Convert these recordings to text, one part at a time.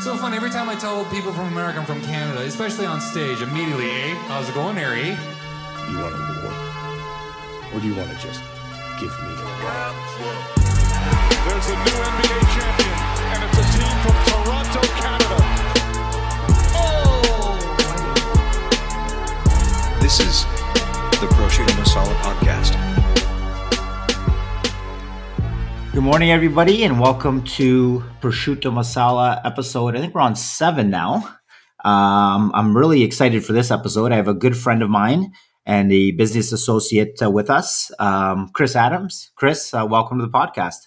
So fun. Every time I tell people from America I'm from Canada, especially on stage, immediately, eh? How's it going there, eh? Do you want a war? Or do you want to just give me a war? There's a new NBA champion, and it's a team from Toronto, Canada. Oh! This is the Prosciutto Masala podcast. Good morning, everybody, and welcome to Prosciutto Masala episode. I think we're on 7 now. I'm really excited for this episode. I have a good friend of mine and a business associate with us, Chris Adams. Chris, welcome to the podcast.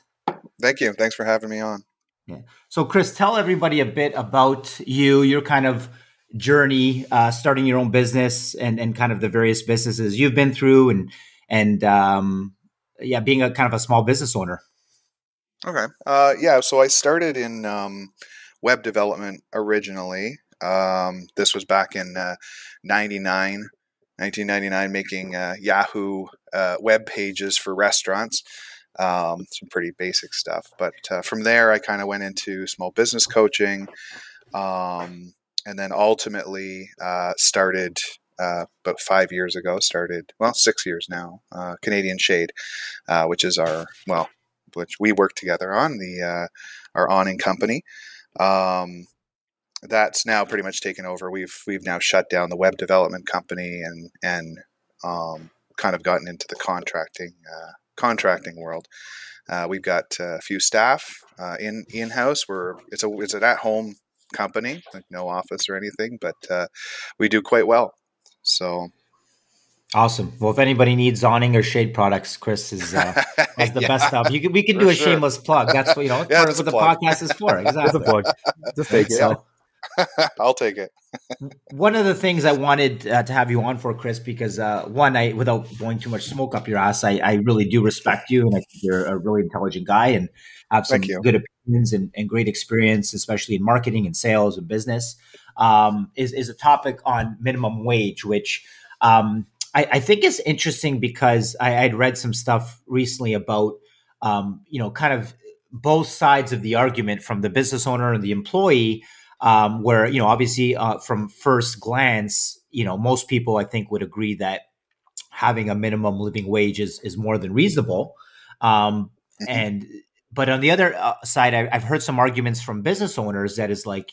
Thank you. Thanks for having me on. Yeah. So, Chris, tell everybody a bit about you, your kind of journey, starting your own business and kind of the various businesses you've been through and being a kind of a small business owner. Okay. So I started in web development originally. This was back in 1999, making Yahoo web pages for restaurants, some pretty basic stuff. But from there, I kind of went into small business coaching, and then ultimately started about 5 years ago, 6 years now, Canadian Shade, which is which we work together on, our awning company. That's now pretty much taken over. We've now shut down the web development company and kind of gotten into the contracting world. We've got a few staff in-house. It's an at-home company, like no office or anything, but we do quite well. So awesome. Well, if anybody needs awning or shade products, Chris is has the best stuff. We can do a shameless plug. That's what that's what the podcast is for. Exactly. That's a plug. Just take it. So, I'll take it. One of the things I wanted to have you on for, Chris, because without blowing too much smoke up your ass, I really do respect you, and I think you're a really intelligent guy and have some good opinions and great experience, especially in marketing and sales and business. Is a topic on minimum wage, which I think is interesting because I'd read some stuff recently about kind of both sides of the argument from the business owner and the employee. Where, obviously from first glance, most people I think would agree that having a minimum living wage is more than reasonable. But on the other side, I've heard some arguments from business owners that is like,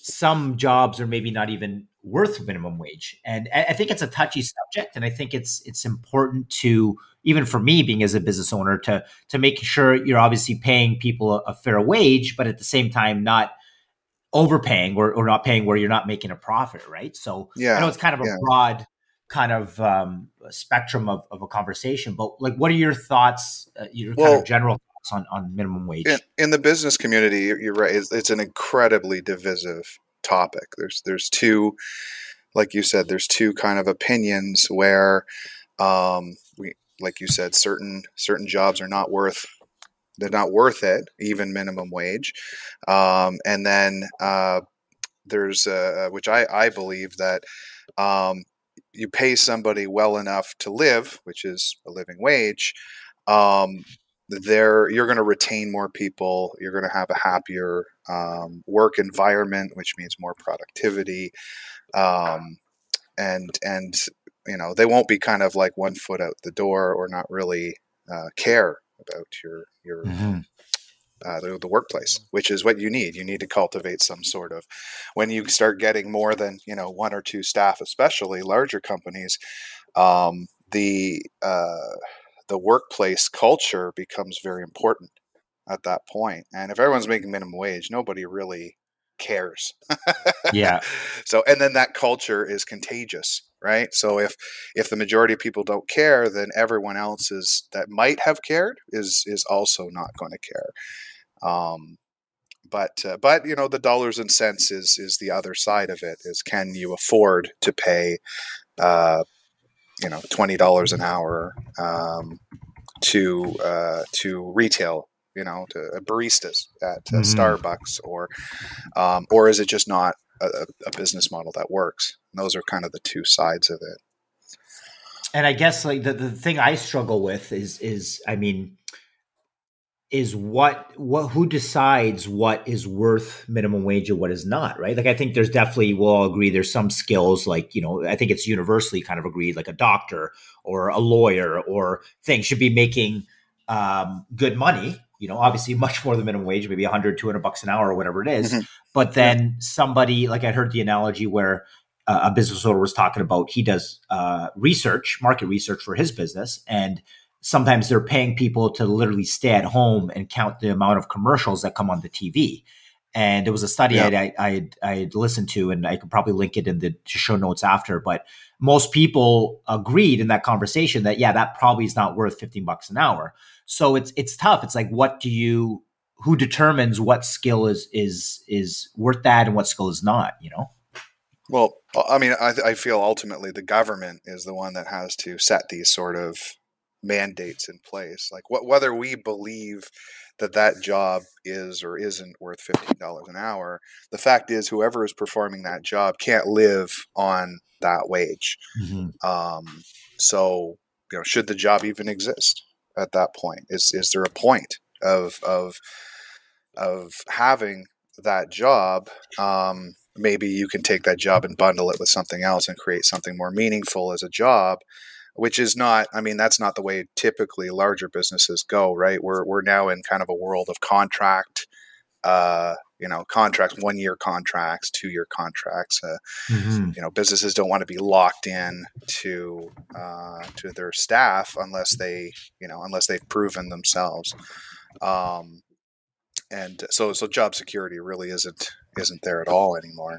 some jobs are maybe not even worth minimum wage. And I think it's a touchy subject. And I think it's important to, even for me being as a business owner, to make sure you're obviously paying people a fair wage, but at the same time, not overpaying or not paying where you're not making a profit, right? So I know it's kind of a broad kind of spectrum of a conversation, but like, what are your thoughts, kind of general thoughts on minimum wage? In the business community, you're right. It's an incredibly divisive topic. There's two, like you said, there's two kind of opinions where, like you said, certain jobs are not worth it, even minimum wage. And then there's, which I believe that you pay somebody well enough to live, which is a living wage, you're going to retain more people. You're going to have a happier work environment, which means more productivity. And they won't be kind of like one foot out the door or not really care about your the workplace, which is what you need. You need to cultivate some sort of, when you start getting more than one or two staff, especially larger companies, the workplace culture becomes very important at that point. And if everyone's making minimum wage, nobody really cares. Yeah. So, and then that culture is contagious, right? So if the majority of people don't care, then everyone else that might have cared is also not going to care. But the dollars and cents is the other side of it. Is, can you afford to pay $20 an hour to retail, to baristas at Starbucks, or is it just not a business model that works? And those are kind of the two sides of it. And I guess like the thing I struggle with is, I mean, is who decides what is worth minimum wage and what is not, right? Like, I think there's definitely, we'll all agree, there's some skills, like, you know, I think it's universally kind of agreed, like a doctor or a lawyer or thing should be making good money, you know, obviously much more than minimum wage, maybe $100, $200 an hour or whatever it is. Mm-hmm. But then somebody, like, I heard the analogy where a business owner was talking about, he does research, market research for his business, and sometimes they're paying people to literally stay at home and count the amount of commercials that come on the TV. And it was a study I had listened to, and I could probably link it in the show notes after. But most people agreed in that conversation that, yeah, that probably is not worth $15 an hour. So it's tough. It's like, who determines what skill is worth that and what skill is not, you know? Well, I mean, I feel ultimately the government is the one that has to set these sort of mandates in place, like whether we believe that job is or isn't worth $15 an hour. The fact is, whoever is performing that job can't live on that wage. Mm-hmm. So, you know, should the job even exist at that point? Is there a point of having that job? Maybe you can take that job and bundle it with something else and create something more meaningful as a job. Which is not, I mean, that's not the way typically larger businesses go, right? We're now in kind of a world of contract, contracts, 1-year contracts, 2-year contracts. You know, businesses don't want to be locked in to their staff unless they've proven themselves. And so job security really isn't there at all anymore.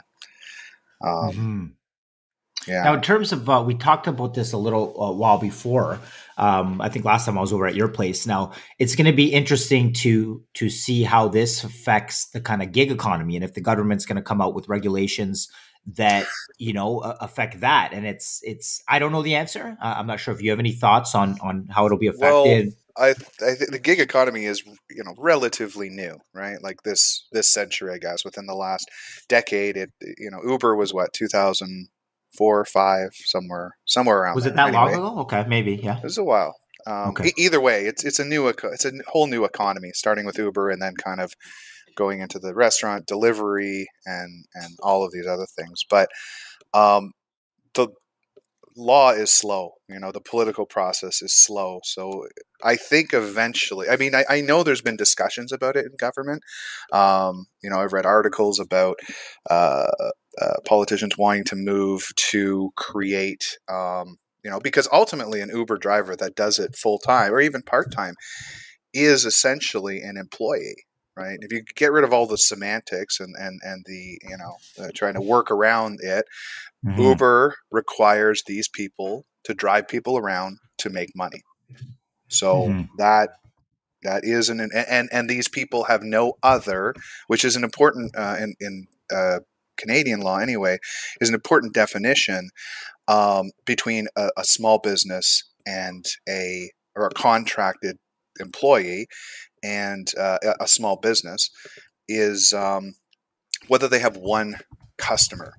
Yeah. Now, in terms of, we talked about this a little while before. I think last time I was over at your place. Now, it's going to be interesting to see how this affects the kind of gig economy, and if the government's going to come out with regulations that, you know, affect that. And it's I don't know the answer. I'm not sure if you have any thoughts on how it'll be affected. Well, I think the gig economy is, you know, relatively new, right? Like this century, I guess, within the last decade. It, you know, Uber was what, 2004 or 5, somewhere around. Was it that long ago? Okay, maybe. Yeah, it was a while. Either way, it's a whole new economy, starting with Uber and then kind of going into the restaurant delivery and all of these other things. But the law is slow. You know, the political process is slow. So I think eventually, I mean, I know there's been discussions about it in government. You know, I've read articles about politicians wanting to move to create, because ultimately an Uber driver that does it full time or even part time is essentially an employee, right? If you get rid of all the semantics and the, you know, trying to work around it, mm-hmm. Uber requires these people to drive people around to make money. So mm-hmm. that is and these people have no other, which is an important in Canadian law anyway, is an important definition between a small business and a contracted employee, and a small business is whether they have one customer.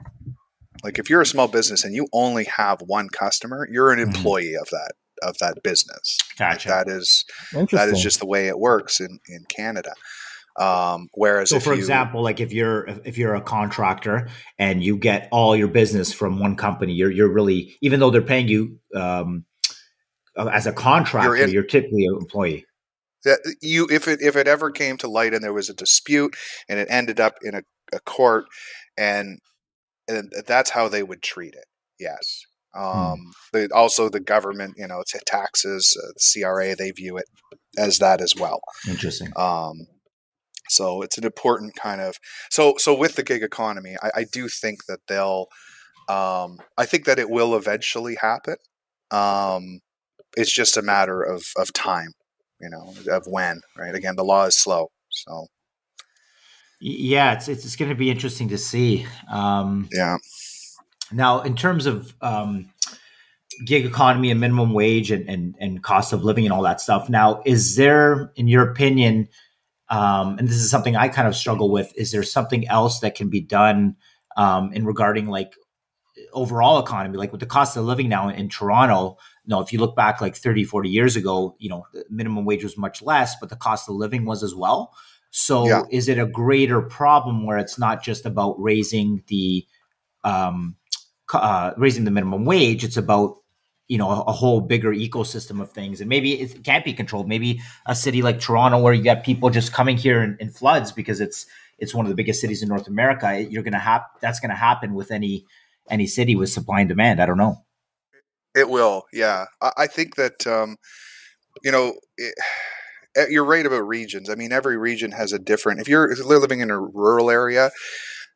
Like, if you're a small business and you only have one customer, you're an employee mm-hmm. of that business. Gotcha. Like, that is just the way it works in Canada. Whereas, so for example, like if you're a contractor and you get all your business from one company, you're really, even though they're paying you as a contractor, you're typically an employee. That you, if it ever came to light and there was a dispute and it ended up in a court, and that's how they would treat it. Yes. Also the government, you know, taxes, the CRA, they view it as that as well. Interesting. So it's an important kind of, so with the gig economy, I do think that I think that it will eventually happen. It's just a matter of time, you know, of when, right? Again, the law is slow. So yeah, it's going to be interesting to see. Yeah. Now, in terms of gig economy and minimum wage and cost of living and all that stuff. Now, is there, in your opinion, and this is something I kind of struggle with, is there something else that can be done in regarding, like, overall economy, like with the cost of living now in Toronto, know, if you look back like 30, 40 years ago, you know, the minimum wage was much less, but the cost of living was as well. So yeah. Is it a greater problem where it's not just about raising the minimum wage? It's about, you know, a whole bigger ecosystem of things. And maybe it can't be controlled. Maybe a city like Toronto, where you got people just coming here in floods because it's one of the biggest cities in North America. That's going to happen with any city with supply and demand. I don't know. It will. Yeah. I think that, you know, you're right about regions. I mean, every region has a different, if you're living in a rural area,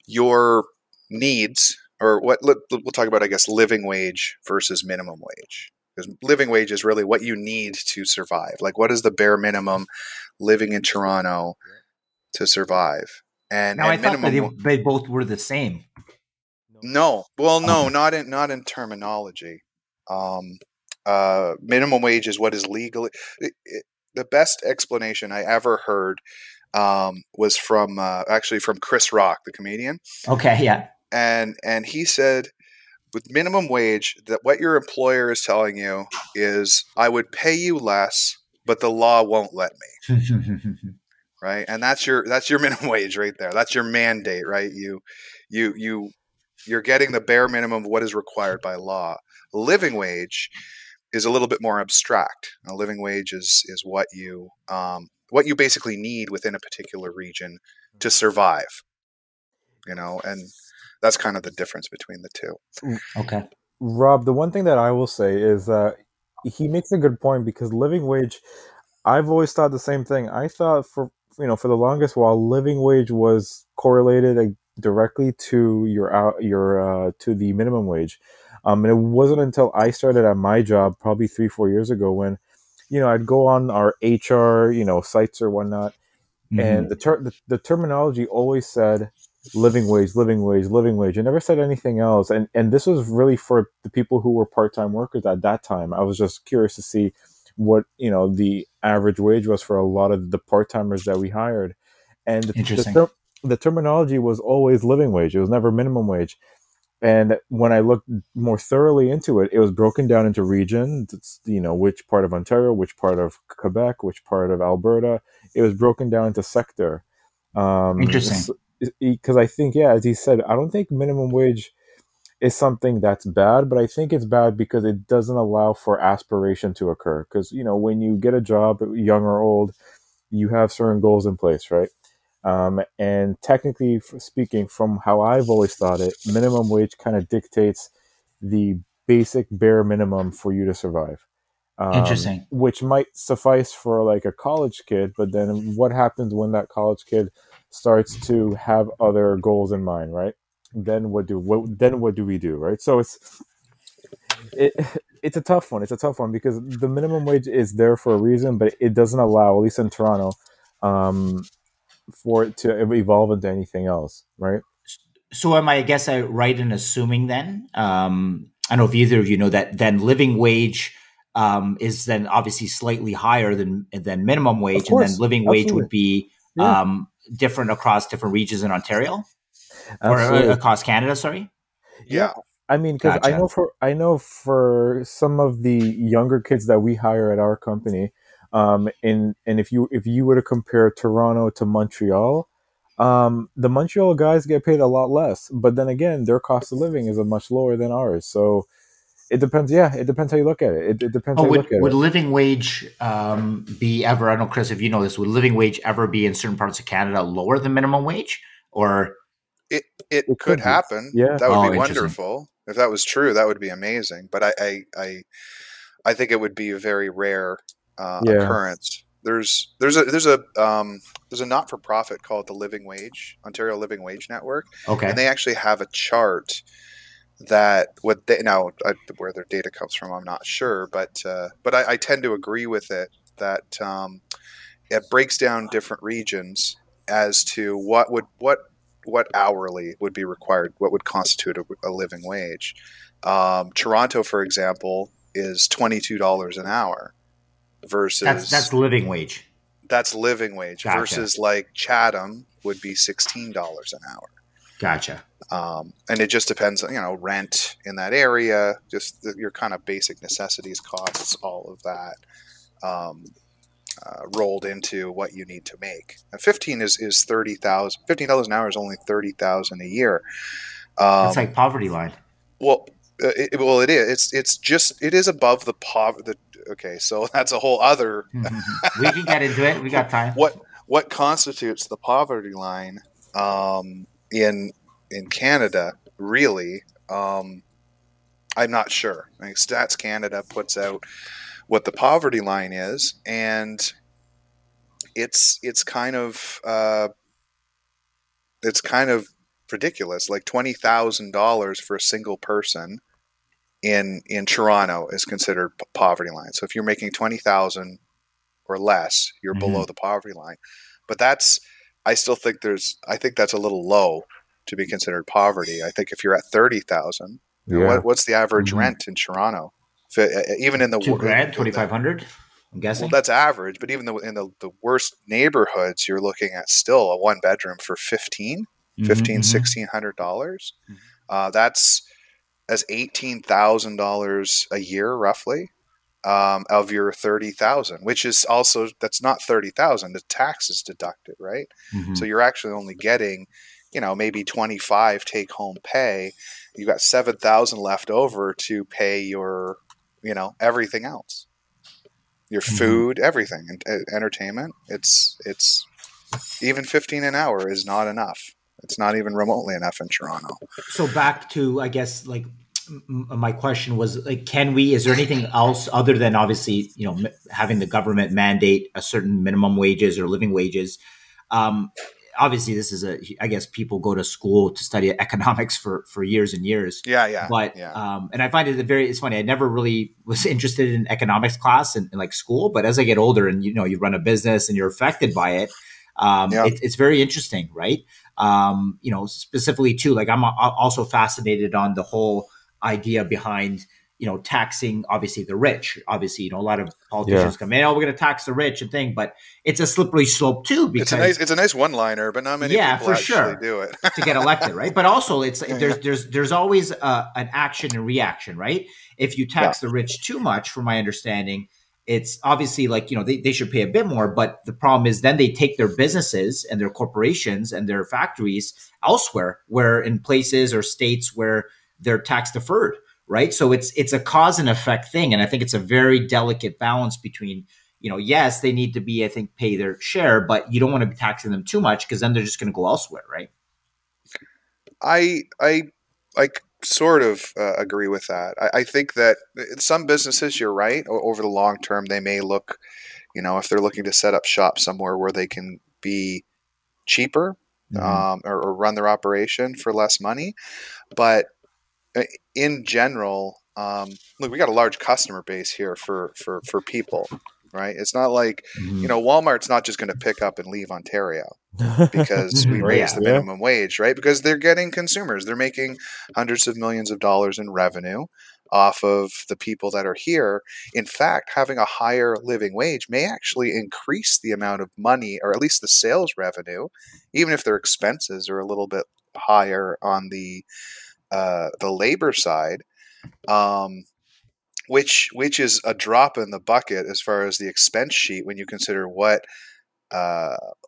your needs or what we'll talk about, I guess, living wage versus minimum wage. Because living wage is really what you need to survive. Like, what is the bare minimum living in Toronto to survive? And I thought that they both were the same. No. Well, no, not in terminology. Minimum wage is what is legally. The best explanation I ever heard was from Chris Rock, the comedian. Okay, yeah. And he said, with minimum wage, that what your employer is telling you is, I would pay you less, but the law won't let me. Right, and that's your minimum wage right there. That's your mandate, right? You're getting the bare minimum of what is required by law. Living wage is a little bit more abstract. A living wage is what you basically need within a particular region to survive, you know, and that's kind of the difference between the two. Okay. Rob, the one thing that I will say is he makes a good point, because living wage, I've always thought the same thing. I thought for the longest while, living wage was correlated directly to to the minimum wage. And it wasn't until I started at my job probably 3-4 years ago when, you know, I'd go on our HR, you know, sites or whatnot. Mm-hmm. And the terminology always said living wage. It never said anything else. And this was really for the people who were part-time workers at that time. I was just curious to see what, you know, the average wage was for a lot of the part-timers that we hired. And the terminology was always living wage. It was never minimum wage. And when I looked more thoroughly into it, it was broken down into regions, you know, which part of Ontario, which part of Quebec, which part of Alberta. It was broken down into sector. Interesting. Because I think, yeah, as he said, I don't think minimum wage is something that's bad, but I think it's bad because it doesn't allow for aspiration to occur. Because, you know, when you get a job, young or old, you have certain goals in place, right? And technically speaking, from how I've always thought it, minimum wage kind of dictates the basic bare minimum for you to survive. Interesting. Which might suffice for like a college kid, but then what happens when that college kid starts to have other goals in mind, right? Then what do we do, right? So it's a tough one. It's a tough one because the minimum wage is there for a reason, but it doesn't allow, at least in Toronto, for it to evolve into anything else, right? So am I guess I right in assuming then, I don't know if either of you know that then living wage is then obviously slightly higher than minimum wage, and then living wage would be different across different regions in Ontario? Absolutely. Or across Canada, sorry? Yeah. I mean, because gotcha. I know for some of the younger kids that we hire at our company, and if you were to compare Toronto to Montreal, the Montreal guys get paid a lot less, but then again, their cost of living is much lower than ours. So it depends. Yeah, it depends how you look at it. It depends. Would living wage be ever? I don't know, Chris, if you know this. Would living wage ever be in certain parts of Canada lower than minimum wage? Or it could happen. Yeah, that would be wonderful. If that was true, that would be amazing. But I think it would be very rare. Occurrence. There's a not-for-profit called the Living Wage Ontario Living Wage Network. Okay, and they actually have a chart that where their data comes from, I'm not sure, but I tend to agree with it that it breaks down different regions as to what hourly would be required, what would constitute a living wage. Toronto, for example, is $22 an hour. Versus that's living wage. That's living wage. Gotcha. Versus like Chatham would be $16 an hour. Gotcha. And it just depends, you know, rent in that area, just your kind of basic necessities costs, all of that rolled into what you need to make. And $15 is $30,000. $15 an hour is only $30,000 a year. It's like poverty line. Well, it is. It is above the poverty. Okay, so that's a whole other. We can get into it. We got time. What constitutes the poverty line in Canada? Really, I'm not sure. I mean, Stats Canada puts out what the poverty line is, and it's kind of ridiculous. Like $20,000 for a single person in Toronto is considered poverty line. So if you're making $20,000 or less, you're below the poverty line. But I think that's a little low to be considered poverty. I think if you're at $30,000, what's the average rent in Toronto? Even in the $2,500, I'm guessing. Well, that's average, but even in the worst neighborhoods, you're looking at still a one bedroom for $1,600. That's $18,000 a year, roughly, of your $30,000, which is also, that's not $30,000. The tax is deducted, right? So you're actually only getting, you know, maybe $25,000 take home pay. You've got $7,000 left over to pay your, you know, everything else, your food, everything, and entertainment. It's even $15 an hour is not enough. It's not even remotely enough in Toronto. So back to, I guess, like my question was, like, is there anything else other than obviously, you know, having the government mandate a certain minimum wages or living wages? Obviously this is I guess people go to school to study economics for years and years. Yeah. But, and I find it it's funny. I never really was interested in economics class in like school, but as I get older and, you know, you run a business and you're affected by it. It's very interesting, right? You know, specifically too, like I'm also fascinated on the whole idea behind, you know, taxing, obviously the rich, obviously, you know, a lot of politicians come in, oh, we're going to tax the rich and thing, but it's a slippery slope too, because it's a nice one liner, but not many people actually do it to get elected. Right. But also it's like, there's always an action and reaction, right? If you tax the rich too much, from my understanding, it's obviously like, you know, they should pay a bit more, but the problem is then they take their businesses and their corporations and their factories elsewhere, where in places or states where they're tax deferred, right? So it's a cause and effect thing. And I think it's a very delicate balance between, you know, yes, they need to be, I think, pay their share, but you don't want to be taxing them too much because then they're just going to go elsewhere, right? I sort of agree with that. I think that some businesses, you're right, over the long term, they may look, you know, if they're looking to set up shop somewhere where they can be cheaper or run their operation for less money. But in general, look, we got a large customer base here for people, right? It's not like, you know, Walmart's not just going to pick up and leave Ontario because we raised the minimum wage, right? Because they're getting consumers. They're making hundreds of millions of dollars in revenue off of the people that are here. In fact, having a higher living wage may actually increase the amount of money, or at least the sales revenue, even if their expenses are a little bit higher on the labor side, which is a drop in the bucket as far as the expense sheet when you consider what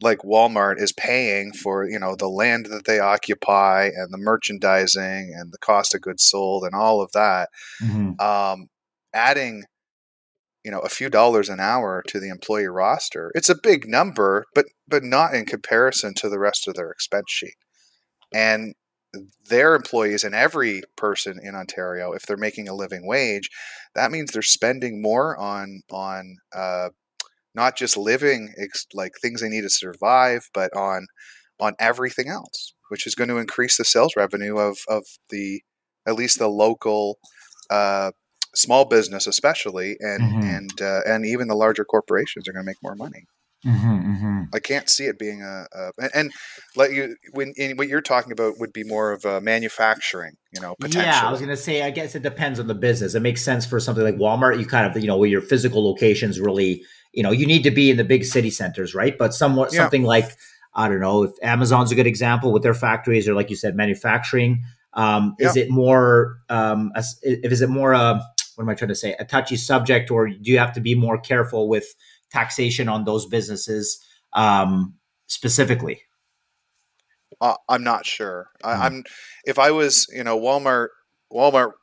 like Walmart is paying for, you know, the land that they occupy and the merchandising and the cost of goods sold and all of that. Adding, you know, a few dollars an hour to the employee roster, it's a big number, but not in comparison to the rest of their expense sheet. And their employees and every person in Ontario, if they're making a living wage, that means they're spending more on not just living, like things they need to survive, but on everything else, which is going to increase the sales revenue of at least the local small business, especially, and even the larger corporations are going to make more money. I can't see it being what you're talking about would be more of a manufacturing, you know, potential. Yeah, I was going to say, I guess it depends on the business. It makes sense for something like Walmart. You kind of, you know, where your physical locations really, you know, you need to be in the big city centers, right? But something like I don't know if Amazon's a good example with their factories, or like you said, manufacturing. Is it more, what am I trying to say? A touchy subject, or do you have to be more careful with taxation on those businesses specifically? I'm not sure. If I was, Walmart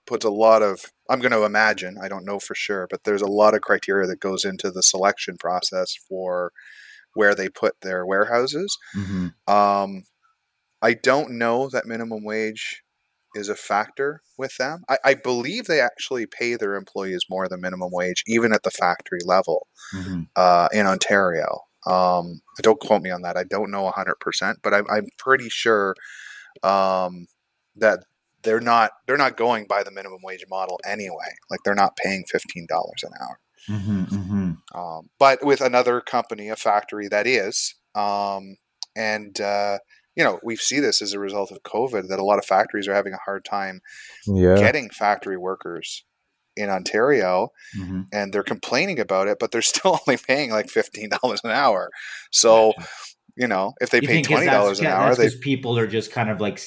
puts a lot of, I'm going to imagine, I don't know for sure, but there's a lot of criteria that goes into the selection process for where they put their warehouses. Mm-hmm. I don't know that minimum wage is a factor with them. I believe they actually pay their employees more than minimum wage, even at the factory level, in Ontario. Don't quote me on that. I don't know 100%, but I'm pretty sure that they're not going by the minimum wage model anyway. Like, they're not paying $15 an hour. But with another company, a factory that is, we see this as a result of COVID, that a lot of factories are having a hard time getting factory workers in Ontario, and they're complaining about it, but they're still only paying like $15 an hour. So, if they pay $20 an hour, they people are just kind of like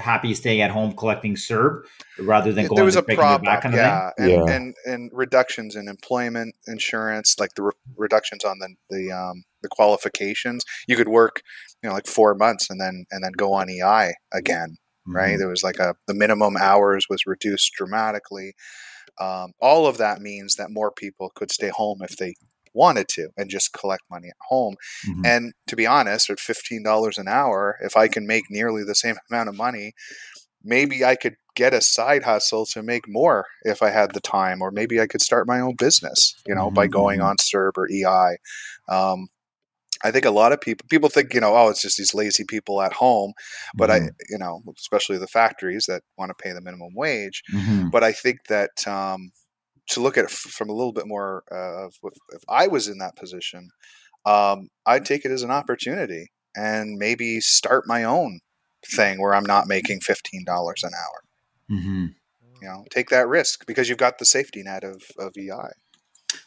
happy staying at home collecting CERB rather than going to picking it back. And reductions in employment insurance, like the reductions on the qualifications. You could work, like 4 months and then go on EI again, right? There was like the minimum hours was reduced dramatically. All of that means that more people could stay home if they wanted to and just collect money at home. And to be honest, at $15 an hour, if I can make nearly the same amount of money, maybe I could get a side hustle to make more if I had the time, or maybe I could start my own business, by going on CERB or EI. I think a lot of people think, it's just these lazy people at home, but especially the factories that want to pay the minimum wage. But I think that, to look at it from a little bit more if I was in that position, I'd take it as an opportunity and maybe start my own thing where I'm not making $15 an hour. Take that risk because you've got the safety net of EI.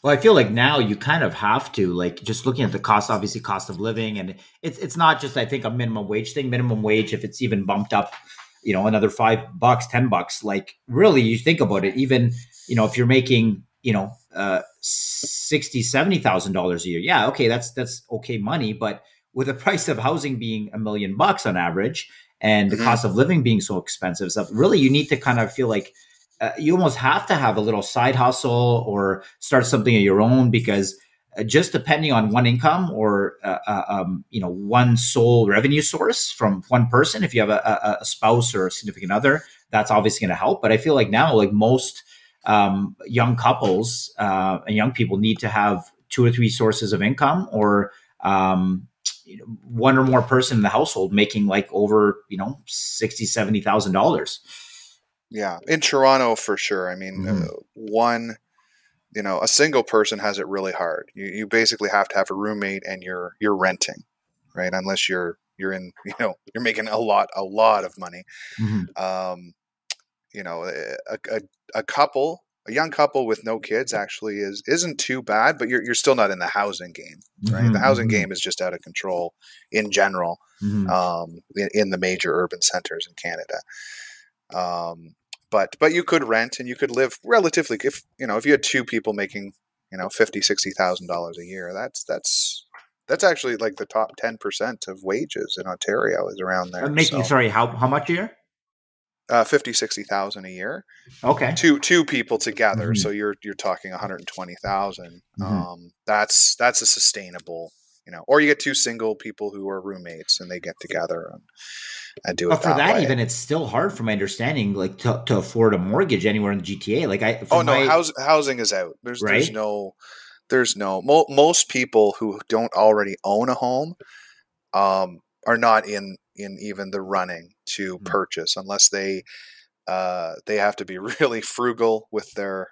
Well, I feel like now you kind of have to, like, just looking at the cost, obviously cost of living, and it's not just, I think, a minimum wage thing. Minimum wage, if it's even bumped up, another $5, $10, like, really, you think about it, even, if you're making, $60,000, $70,000 a year. Yeah. Okay. That's okay money, but with the price of housing being $1 million on average and the cost of living being so expensive, so really you need to kind of feel like, you almost have to have a little side hustle or start something of your own, because just depending on one income or, one sole revenue source from one person, if you have a spouse or a significant other, that's obviously going to help. But I feel like now, like most young couples and young people need to have 2 or 3 sources of income, or one or more person in the household making like over, $60,000, $70,000. Yeah. In Toronto, for sure. I mean, a single person has it really hard. You basically have to have a roommate and you're renting, right? Unless you're in, you're making a lot of money. A couple, a young couple with no kids actually isn't too bad, but you're still not in the housing game, right? The housing game is just out of control in general, in the major urban centers in Canada. But you could rent and you could live relatively, if you had 2 people making, $50,000-$60,000 a year, that's actually like the top 10% of wages in Ontario is around there. Sorry, how much a year? 50,000-60,000 a year. Okay. Two people together. So you're talking 120,000. That's a sustainable, or you get 2 single people who are roommates and they get together and do it. But for that even, it's still hard, from my understanding, like to afford a mortgage anywhere in the GTA. Like housing is out. Most people who don't already own a home, are not in even the running to purchase unless they have to be really frugal with their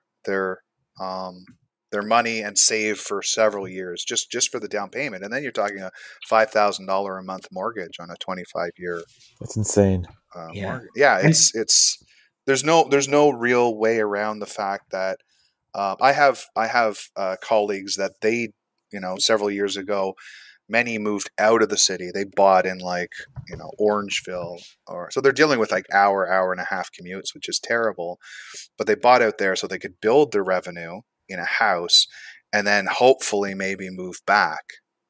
money and save for several years just for the down payment. And then you're talking a $5,000 a month mortgage on a 25-year. That's insane. Mortgage. Yeah. It's there's no real way around the fact that, I have colleagues that they, several years ago, many moved out of the city. They bought in like, you know, Orangeville, or so they're dealing with like hour and a half commutes, which is terrible. But they bought out there so they could build their revenue in a house and then hopefully maybe move back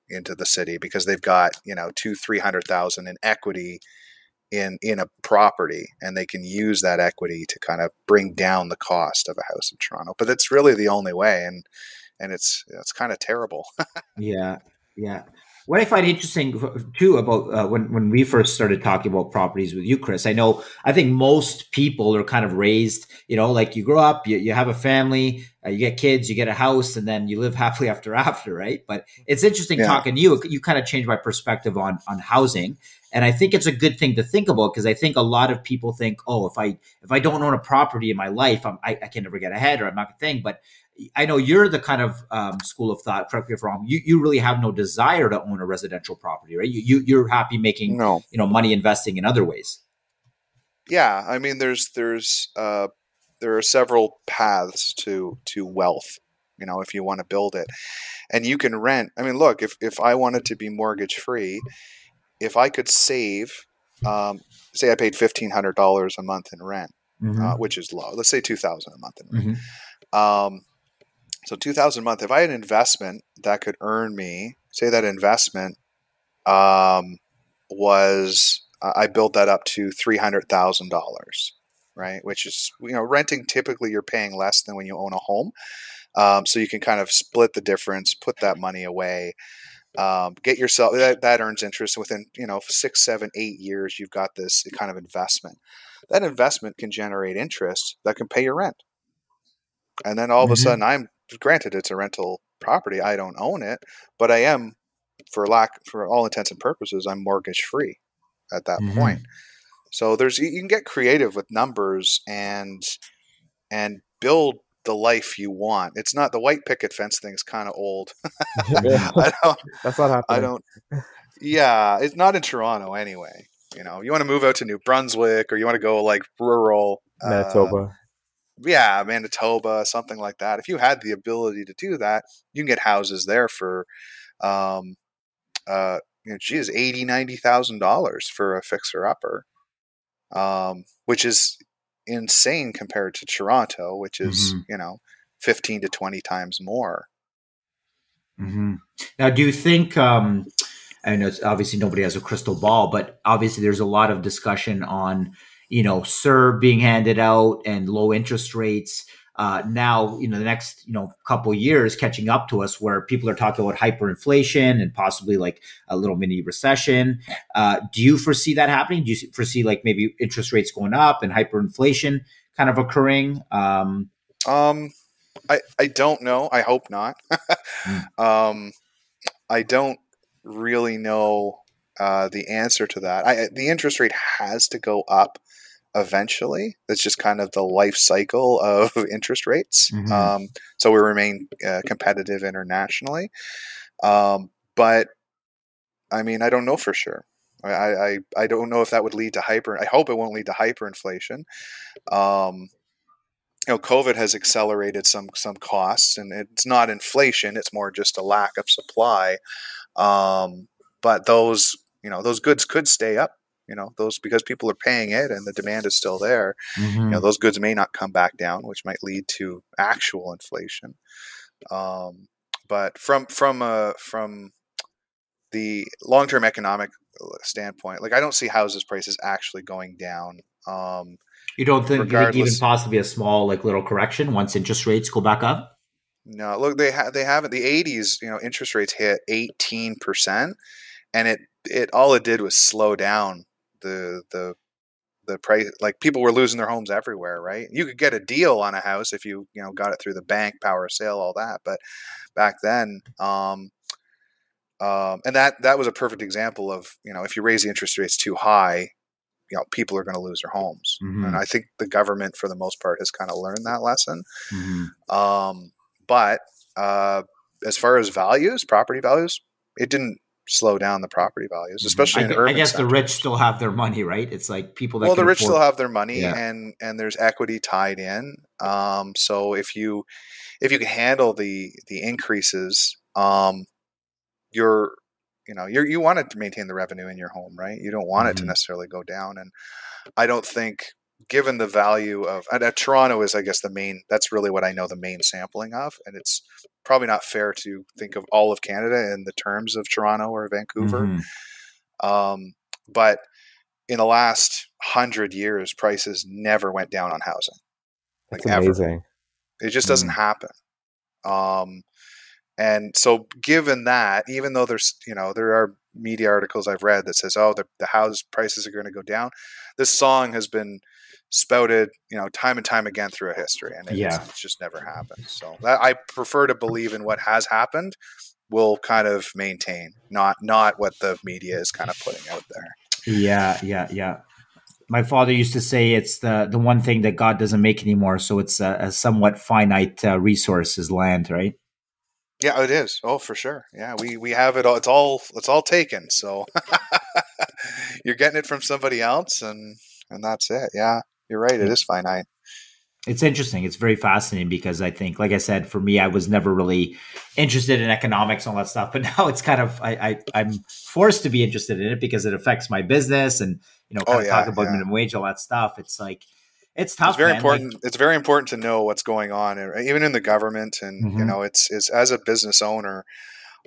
into the city because they've got, you know, 200,000 to 300,000 in equity in a property, and they can use that equity to kind of bring down the cost of a house in Toronto. But that's really the only way, and it's kind of terrible. Yeah. What I find interesting too about when we first started talking about properties with you, Chris, I think most people are kind of raised, you know, like you grow up, you have a family, you get kids, you get a house, and then you live happily after, right? But it's interesting talking to you. You kind of changed my perspective on housing, and I think it's a good thing to think about, because I think a lot of people think, oh, if I don't own a property in my life, I can never get ahead, or I'm not a thing. But I know you're the kind of school of thought, correct me if I'm wrong, you really have no desire to own a residential property, right? You're happy making, money investing in other ways. Yeah. I mean, there are several paths to wealth, you know, if you want to build it, and you can rent. I mean, look, if I wanted to be mortgage free, if I could save, say I paid $1,500 a month in rent, which is low, let's say $2,000 a month in rent. So $2,000 a month, if I had an investment that could earn me, say that investment I built that up to $300,000, right? Which is, you know, renting, typically you're paying less than when you own a home. So you can kind of split the difference, put that money away, get yourself, that earns interest within, you know, 6, 7, 8 years, you've got this kind of investment. That investment can generate interest that can pay your rent. And then all of a sudden, granted, it's a rental property. I don't own it, but I am, for all intents and purposes, I'm mortgage free at that point. So you can get creative with numbers and build the life you want. It's not the white picket fence thing's kind of old. That's not happening. It's not in Toronto anyway. You know, you want to move out to New Brunswick, or you want to go like rural Manitoba. Manitoba, something like that. If you had the ability to do that, you can get houses there for, $80,000 to $90,000 for a fixer-upper, which is insane compared to Toronto, which is, 15 to 20 times more. Now, do you think, I know it's obviously nobody has a crystal ball, but obviously there's a lot of discussion on, CERB being handed out and low interest rates. Now, the next, couple of years catching up to us, where people are talking about hyperinflation and possibly like a little mini recession. Do you foresee that happening? Do you foresee like maybe interest rates going up and hyperinflation kind of occurring? I don't know. I hope not. I don't really know the answer to that. The interest rate has to go up eventually. That's just kind of the life cycle of interest rates. So we remain competitive internationally. But I mean, I don't know for sure. I don't know if that would lead to I hope it won't lead to hyperinflation. COVID has accelerated some costs, and it's not inflation. It's more just a lack of supply. But those goods could stay up, because people are paying it and the demand is still there. Those goods may not come back down, which might lead to actual inflation. But from the long-term economic standpoint, I don't see houses prices actually going down. You don't think even possibly a small little correction once interest rates go back up? No, look, they haven't. The 80s, interest rates hit 18%, and it did was slow down the price. Like, people were losing their homes everywhere, right? You could get a deal on a house if you got it through the bank, power of sale, all that. But back then, and that was a perfect example of if you raise the interest rates too high, people are going to lose their homes. And I think the government, for the most part, has kind of learned that lesson. But as far as values, property values, it didn't slow down the property values, especially in urban. I guess sectors. The rich still have their money, right? It's like people that the rich still have their money, and there's equity tied in. So if you can handle the increases, you know, you want it to maintain the revenue in your home, right? You don't want it to necessarily go down. And I don't think, given the value of, Toronto is, I guess, the main, that's really what I know the main sampling of. And it's probably not fair to think of all of Canada in the terms of Toronto or Vancouver. But in the last 100 years, prices never went down on housing. Like, that's amazing. Ever. It just doesn't happen. And so given that, even though there's, you know, there are media articles I've read that says, oh, the house prices are going to go down. This song has been spouted, you know, time and time again through history, and it's just never happened. So that, I prefer to believe in what has happened will kind of maintain, not what the media is kind of putting out there. Yeah. My father used to say it's the one thing that God doesn't make anymore. So it's a somewhat finite resource is land, right? Yeah, it is. Oh, for sure. Yeah, we have it all. It's all taken. So you're getting it from somebody else, and that's it. Yeah, you're right. It is finite. It's interesting. It's very fascinating because I think, like I said, for me, I was never really interested in economics and all that stuff. But now it's kind of I'm forced to be interested in it because it affects my business and, you know, talk about minimum wage, all that stuff. It's like, it's tough. It's very important. Like, it's very important to know what's going on, even in the government. And you know, it's as a business owner,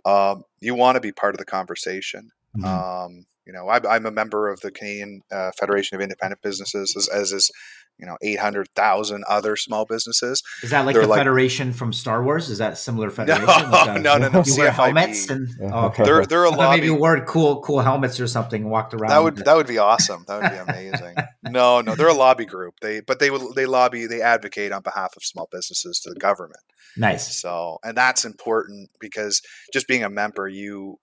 you want to be part of the conversation. You know, I'm a member of the Canadian Federation of Independent Businesses, as is, you know, 800,000 other small businesses. Is that like they're the federation from Star Wars? Is that a similar federation? No. You wear helmets and they're a lobby. Maybe you wore cool helmets or something and walked around. That would be awesome. That would be amazing. No, they're a lobby group. They advocate on behalf of small businesses to the government. Nice. So, and that's important because just being a member, you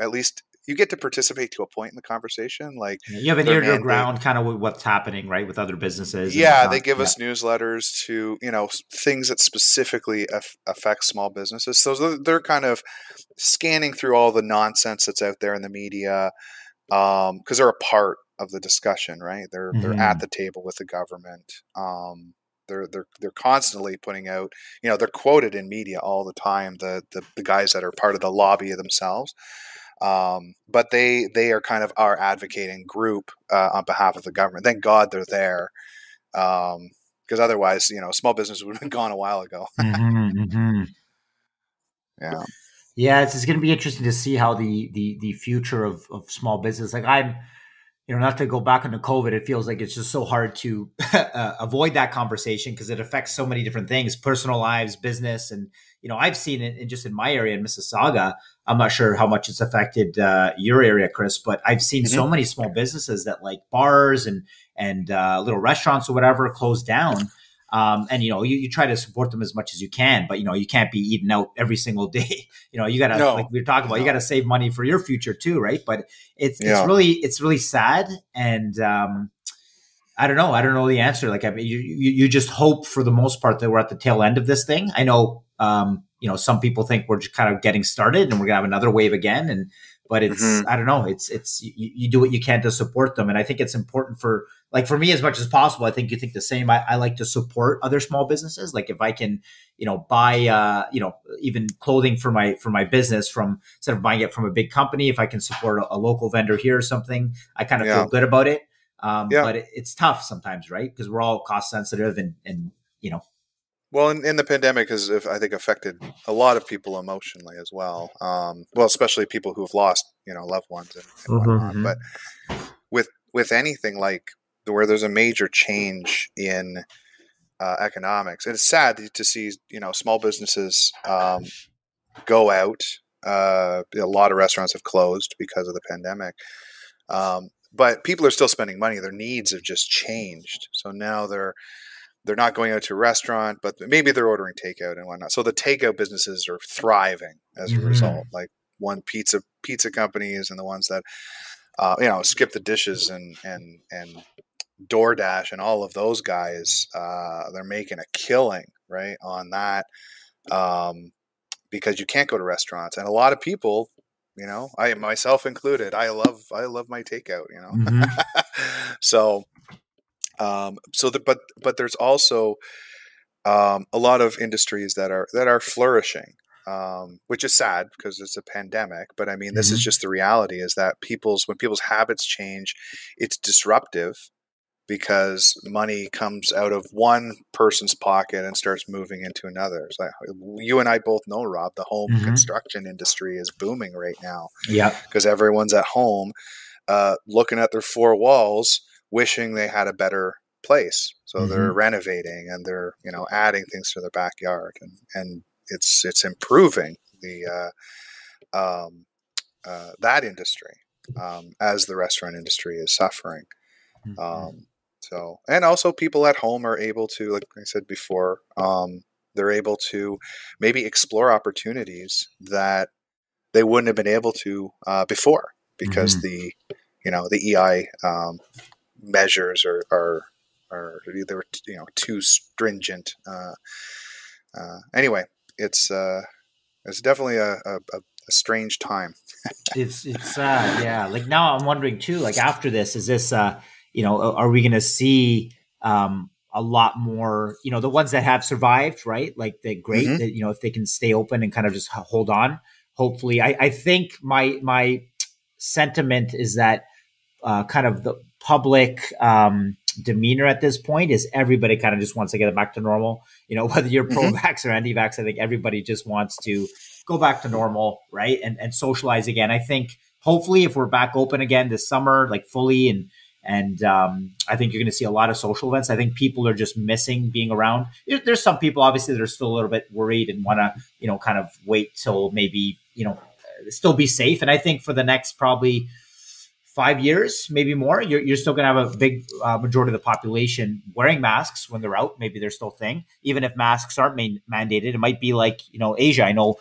at least. You get to participate to a point in the conversation. Like, you have an ear to the ground kind of with what's happening, right, with other businesses. Yeah, they give us newsletters to, you know, things that specifically affect small businesses. So they're kind of scanning through all the nonsense that's out there in the media because they're a part of the discussion, right? They're at the table with the government. They're constantly putting out, you know, they're quoted in media all the time, the guys that are part of the lobby themselves. But they are kind of our advocating group on behalf of the government. Thank God they're there, because otherwise, you know, small business would have been gone a while ago. Yeah, it's going to be interesting to see how the future of small business. Like, I'm, you know, not to go back into COVID, it feels like it's just so hard to avoid that conversation because it affects so many different things, personal lives, business. And, you know, I've seen it just in my area in Mississauga. I'm not sure how much it's affected your area, Chris, but I've seen so many small businesses that, like, bars and little restaurants or whatever close down. And, you know, you try to support them as much as you can, but, you know, you can't be eating out every single day. You know, you got to, like we were talking about, you got to save money for your future too, right? But it's really sad. And I don't know the answer. Like, I mean, you just hope for the most part that we're at the tail end of this thing. I know. You know, some people think we're just kind of getting started and we're gonna have another wave again. But it's, I don't know, it's, you do what you can to support them. And I think it's important for, like, for me, as much as possible, I think you think the same. I like to support other small businesses. Like, if I can, you know, buy, you know, even clothing for my business instead of buying it from a big company, if I can support a local vendor here or something, I kind of feel good about it. But it's tough sometimes, right? Because we're all cost sensitive and, you know. Well, and the pandemic has, I think, affected a lot of people emotionally as well. Well, especially people who have lost, you know, loved ones and whatnot. But with anything like where there's a major change in economics, it's sad to see, you know, small businesses go out. A lot of restaurants have closed because of the pandemic. But people are still spending money. Their needs have just changed. So now they're not going out to a restaurant, but maybe they're ordering takeout and whatnot. So the takeout businesses are thriving as a result. Like, one pizza companies and the ones that, you know, Skip the Dishes and DoorDash and all of those guys, they're making a killing, right, on that, because you can't go to restaurants. And a lot of people, you know, I myself included, I love my takeout, you know. So. But there's also a lot of industries that are flourishing, which is sad because it's a pandemic. But I mean, this is just the reality, is that when people's habits change, it's disruptive because money comes out of one person's pocket and starts moving into another. So you and I both know, Rob, the home construction industry is booming right now. Yeah, because everyone's at home looking at their four walls, wishing they had a better place. So they're renovating and they're, you know, adding things to their backyard, and it's improving the that industry as the restaurant industry is suffering. So, and also people at home are able to, like I said before, they're able to maybe explore opportunities that they wouldn't have been able to before, because the EI measures are they were too stringent. Anyway, it's definitely a strange time. it's yeah. Like now I'm wondering too, like after this, is this are we going to see a lot more, the ones that have survived, right? Like the great, that, if they can stay open and kind of just hold on, hopefully. I think my sentiment is that kind of the public demeanor at this point is everybody kind of just wants to get it back to normal. Whether you're pro-vax or anti-vax, I think everybody just wants to go back to normal, right? And socialize again. I think hopefully if we're back open again this summer, like fully, and I think you're going to see a lot of social events. I think people are just missing being around. There's some people obviously that are still a little bit worried and want to, kind of wait till maybe, still be safe. And I think for the next probably 5 years, maybe more, you're still going to have a big majority of the population wearing masks when they're out. Maybe they're still thing, even if masks aren't mandated. It might be like, Asia. I know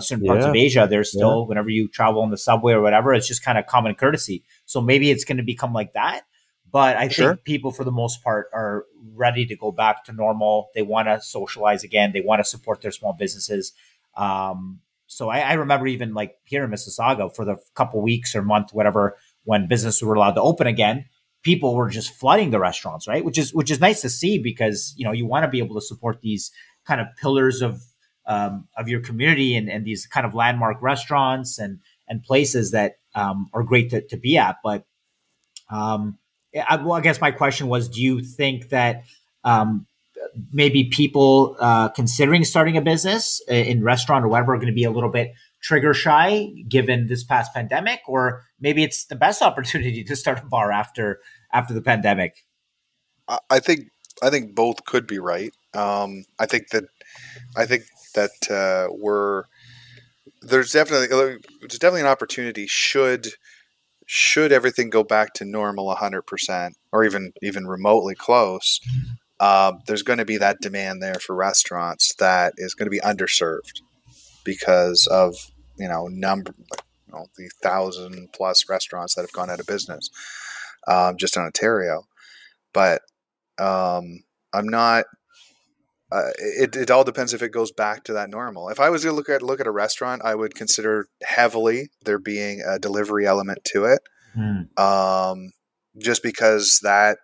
certain parts of Asia, they're still, whenever you travel on the subway or whatever, it's just kind of common courtesy. So maybe it's going to become like that. But I think people, for the most part, are ready to go back to normal. They want to socialize again. They want to support their small businesses. So I remember even like here in Mississauga for the couple weeks or month, whatever, when businesses were allowed to open again, people were just flooding the restaurants, right? Which is nice to see, because, you want to be able to support these kind of pillars of your community and these kind of landmark restaurants and places that are great to be at. But I guess my question was, do you think that maybe people considering starting a business in restaurant or whatever are going to be a little bit trigger shy given this past pandemic, or maybe it's the best opportunity to start a bar after the pandemic? I think both could be right. I think that there's definitely an opportunity should everything go back to normal 100%, or even remotely close. There's going to be that demand there for restaurants that is going to be underserved because of the 1,000 plus restaurants that have gone out of business just in Ontario. But I'm not. It all depends if it goes back to that normal. If I was going to look at a restaurant, I would consider heavily there being a delivery element to it, just because that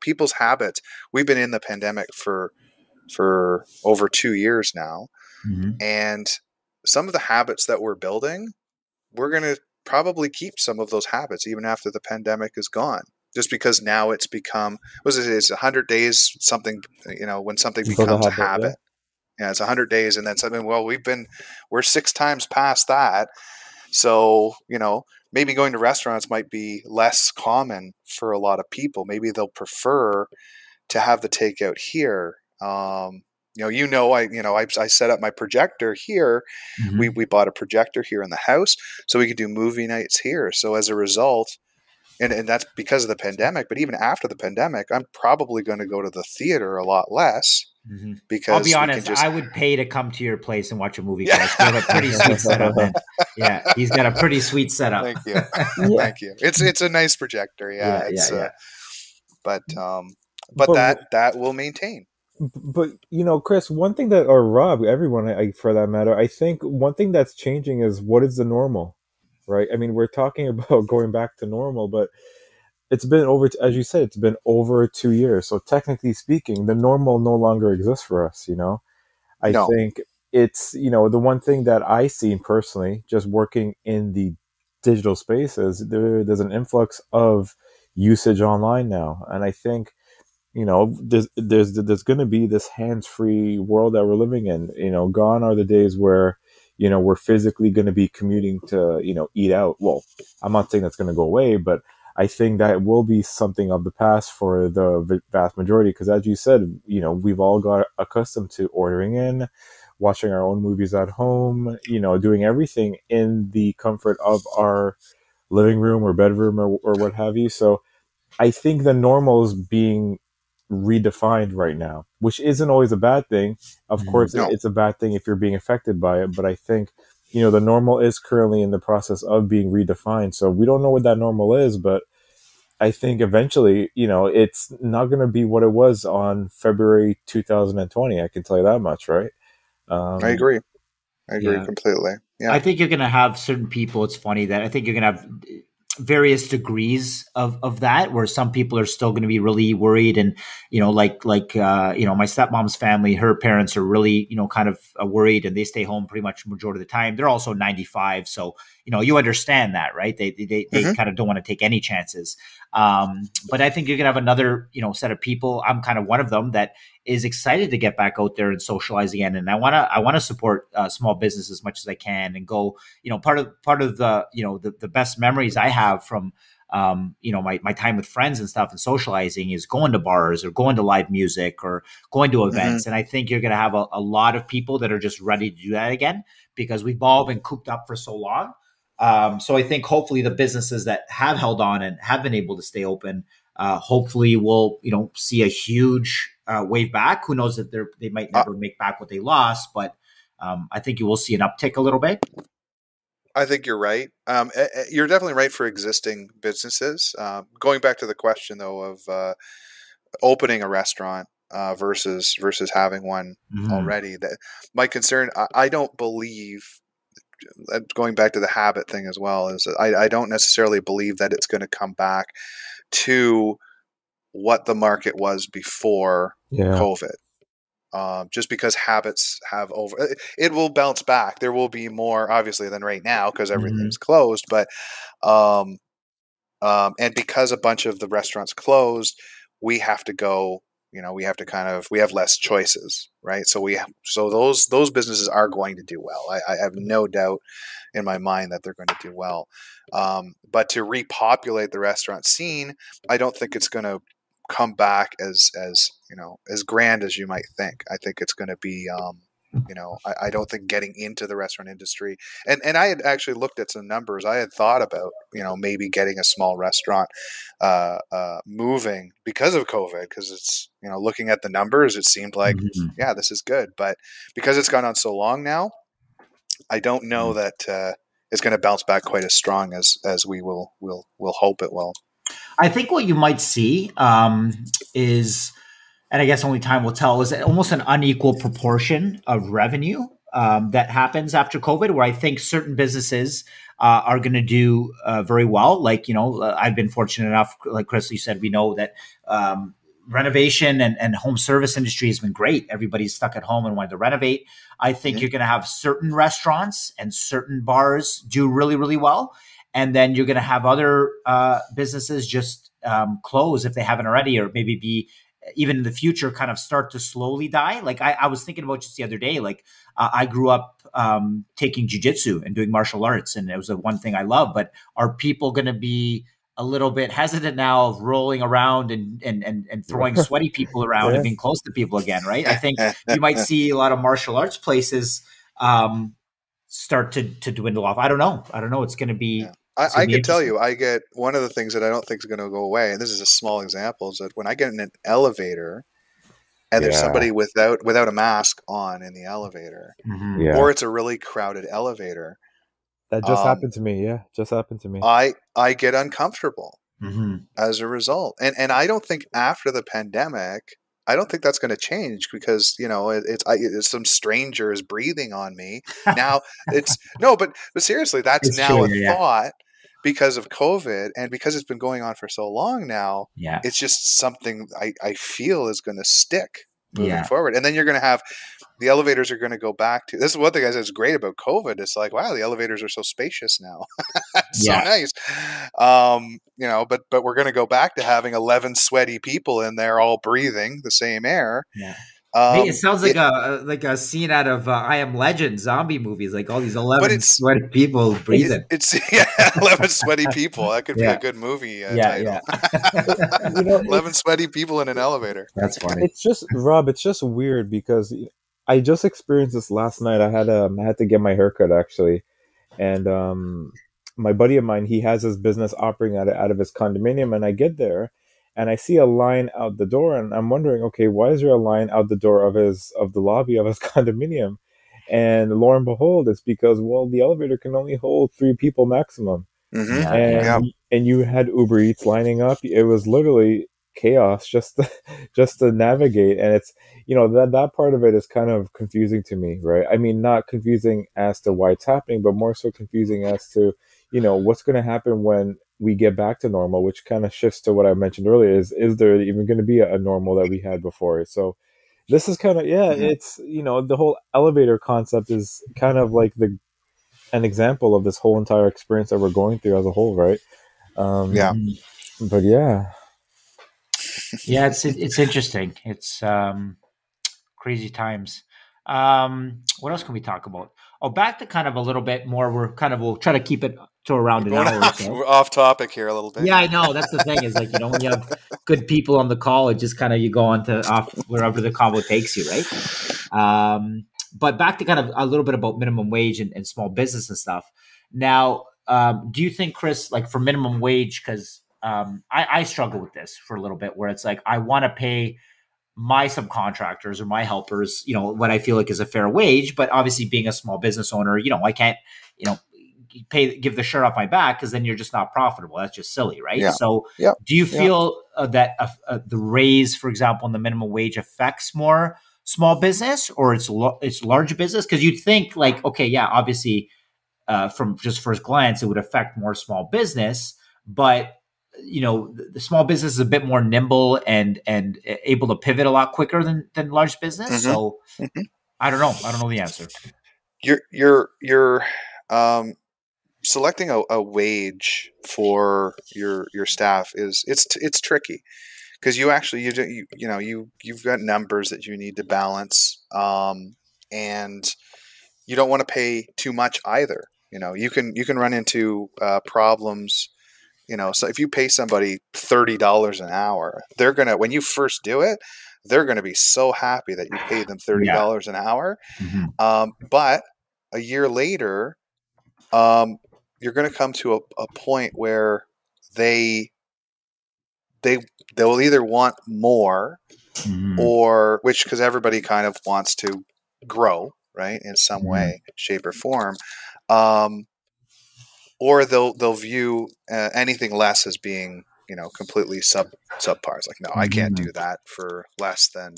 people's habits. We've been in the pandemic for over 2 years now, and some of the habits that we're building, we're going to probably keep some of those habits even after the pandemic is gone. Just because now it's become, it's 100 days something, when something becomes a habit. Yeah, it's 100 days and then something, well, we're 6 times past that. So, maybe going to restaurants might be less common for a lot of people. Maybe they'll prefer to have the takeout here. I set up my projector here. We bought a projector here in the house so we could do movie nights here. So as a result, and that's because of the pandemic. But even after the pandemic, I'm probably going to go to the theater a lot less, because I'll be honest, I would pay to come to your place and watch a movie. Yeah. You have a pretty sweet setup. Yeah, he's got a pretty sweet setup. Thank you, thank you. It's a nice projector. Yeah, but that will maintain. But Chris, one thing that, or Rob, everyone, for that matter, I think one thing that's changing is what is the normal. Right. I mean, we're talking about going back to normal, but it's been over 2 years. So technically speaking, the normal no longer exists for us. I think it's, you know, the one thing that I seen personally, just working in the digital space, is there's an influx of usage online now. And I think, you know, there's going to be this hands-free world that we're living in. You know, gone are the days where, you know, we're physically going to be commuting to, you know, eat out. Well, I'm not saying that's going to go away, but I think that will be something of the past for the vast majority. Because as you said, you know, we've all got accustomed to ordering in, watching our own movies at home, you know, doing everything in the comfort of our living room or bedroom or what have you. So I think the normal is being redefined right now, which isn't always a bad thing. Of course, it's a bad thing if you're being affected by it. But I think, you know, the normal is currently in the process of being redefined. So we don't know what that normal is, but I think eventually, you know, it's not going to be what it was on February 2020. I can tell you that much, right? I agree completely. Yeah. I think you're going to have certain people. It's funny that I think you're going to have various degrees of that, where some people are still going to be really worried. And, you know, you know, my stepmom's family, her parents are really, you know, kind of worried, and they stay home pretty much majority of the time. They're also 95. So, you know, you understand that, right? They kind of don't want to take any chances. But I think you're going to have another, you know, set of people. I'm kind of one of them that is excited to get back out there and socialize again. And I want to support small business as much as I can, and go, you know, part of the, you know, the best memories I have from, you know, my time with friends and stuff and socializing is going to bars or going to live music or going to events. And I think you're going to have a lot of people that are just ready to do that again, because we've all been cooped up for so long. So I think hopefully the businesses that have held on and have been able to stay open, hopefully will, you know, see a huge wave back. Who knows if they might never make back what they lost, but I think you will see an uptick a little bit. I think you're right. You're definitely right for existing businesses. Going back to the question though of opening a restaurant versus having one already, that my concern. I don't believe. Going back to the habit thing as well, is I don't necessarily believe that it's going to come back to what the market was before COVID. Just because habits have it will bounce back. There will be more obviously than right now because everything's closed. But and because a bunch of the restaurants closed, we have to go. You know, we have less choices, right? So those businesses are going to do well. I have no doubt in my mind that they're going to do well. But to repopulate the restaurant scene, I don't think it's going to come back as you know, as grand as you might think. I think it's going to be, you know, I don't think getting into the restaurant industry. And I had actually looked at some numbers. I had thought about, you know, maybe getting a small restaurant moving because of COVID, because it's, you know, looking at the numbers, it seemed like, yeah, this is good. But because it's gone on so long now, I don't know that it's going to bounce back quite as strong as we will hope it will. I think what you might see is, and I guess only time will tell, is almost an unequal proportion of revenue that happens after COVID, where I think certain businesses are going to do very well. Like, you know, I've been fortunate enough, like Chris, you said, we know that renovation and home service industry has been great. Everybody's stuck at home and wanted to renovate. I think you're going to have certain restaurants and certain bars do really, really well. And then you're going to have other businesses just close if they haven't already, or maybe be, even in the future, kind of start to slowly die. Like I was thinking about just the other day, like I grew up taking jiu-jitsu and doing martial arts, and it was the one thing I love, but are people going to be a little bit hesitant now of rolling around and throwing sweaty people around and being close to people again, right? I think you might see a lot of martial arts places start to dwindle off. I don't know. It's going to be... Yeah. I can tell you, I get one of the things that I don't think is going to go away, and this is a small example, is that when I get in an elevator and there's somebody without a mask on in the elevator, or it's a really crowded elevator. That just happened to me. Yeah, just happened to me. I get uncomfortable as a result. And I don't think after the pandemic, I don't think that's going to change, because, you know, it's some stranger is breathing on me now. But seriously, it's now true, a thought because of COVID, and because it's been going on for so long now. It's just something I feel is going to stick. moving forward. And then you're going to have the elevators are going to go back to, this is what the guy says is great about COVID. It's like, wow, the elevators are so spacious now. So nice. You know, but we're going to go back to having 11 sweaty people in there all breathing the same air. Yeah. Hey, it sounds like a scene out of I Am Legend zombie movies, like all these 11 sweaty people breathing. It's 11 sweaty people. That could be a good movie title. You know, 11 sweaty people in an elevator. That's funny. It's just, Rob, it's just weird because I just experienced this last night. I had to get my haircut actually, and my buddy of mine, he has his business operating out of his condominium, and I get there. And I see a line out the door, and I'm wondering, okay, why is there a line out the door of the lobby of his condominium? And lo and behold, it's because, well, the elevator can only hold 3 people maximum. Mm-hmm. And you had Uber Eats lining up. It was literally chaos just to navigate. And it's, you know, that part of it is kind of confusing to me, right? I mean, not confusing as to why it's happening, but more so confusing as to, you know, what's going to happen when we get back to normal, which kind of shifts to what I mentioned earlier, is there even going to be a normal that we had before? So this is kind of, it's, you know, the whole elevator concept is kind of like an example of this whole entire experience that we're going through as a whole. Right. But it's interesting. It's crazy times. What else can we talk about? Oh, back to kind of a little bit more. We'll try to keep it to around an hour or so. We're off topic here a little bit. Yeah, I know. That's the thing is, like, you know, when you have good people on the call, it just kind of, you go on to off wherever the combo takes you, right? But back to kind of a little bit about minimum wage and small business and stuff. Now, do you think, Chris, like for minimum wage, because I struggle with this for a little bit where it's like, I want to pay my subcontractors or my helpers, you know, what I feel like is a fair wage, but obviously being a small business owner, you know, I can't, you know, give the shirt off my back because then you're just not profitable. That's just silly, right? Yeah. So do you feel that the raise, for example, on the minimum wage affects more small business or it's large business? Because you'd think like, okay, yeah, obviously from just first glance, it would affect more small business, but you know, the small business is a bit more nimble and able to pivot a lot quicker than large business. Mm-hmm. So I don't know. I don't know the answer. You're selecting a wage for your staff is it's tricky because you actually, you've got numbers that you need to balance. And you don't want to pay too much either. You know, you can run into problems. You know, so if you pay somebody $30 an hour, they're going to, when you first do it, they're going to be so happy that you paid them $30 an hour. Mm-hmm. But a year later, you're going to come to a point where they will either want more or because everybody kind of wants to grow, right, in some way, shape or form. Or they'll view anything less as being, you know, completely subpar. It's like, no, I can't do that for less than,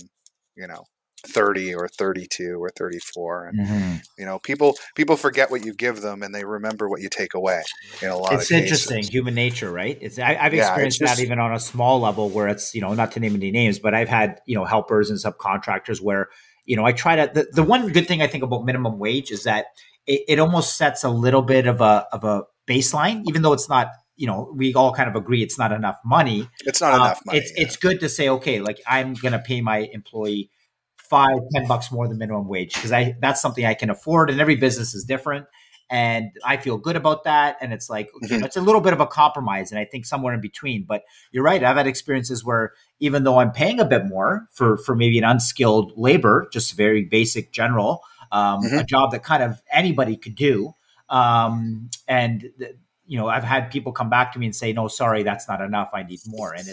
you know, 30 or 32 or 34. And you know, people forget what you give them and they remember what you take away. In a lot of cases, it's interesting, human nature, right? I've experienced that even on a small level where it's, you know, not to name any names, but I've had, you know, helpers and subcontractors where, you know, I try to. The one good thing I think about minimum wage is that it almost sets a little bit of a baseline, even though it's not, you know, we all kind of agree it's not enough money. It's not enough money. It's good to say, okay, like I'm going to pay my employee $5-10 more than minimum wage because that's something I can afford, and every business is different, and I feel good about that. And it's like, okay, it's a little bit of a compromise, and I think somewhere in between. But you're right. I've had experiences where even though I'm paying a bit more for maybe an unskilled labor, just very basic general, a job that kind of anybody could do. You know, I've had people come back to me and say, no, sorry, that's not enough. I need more. And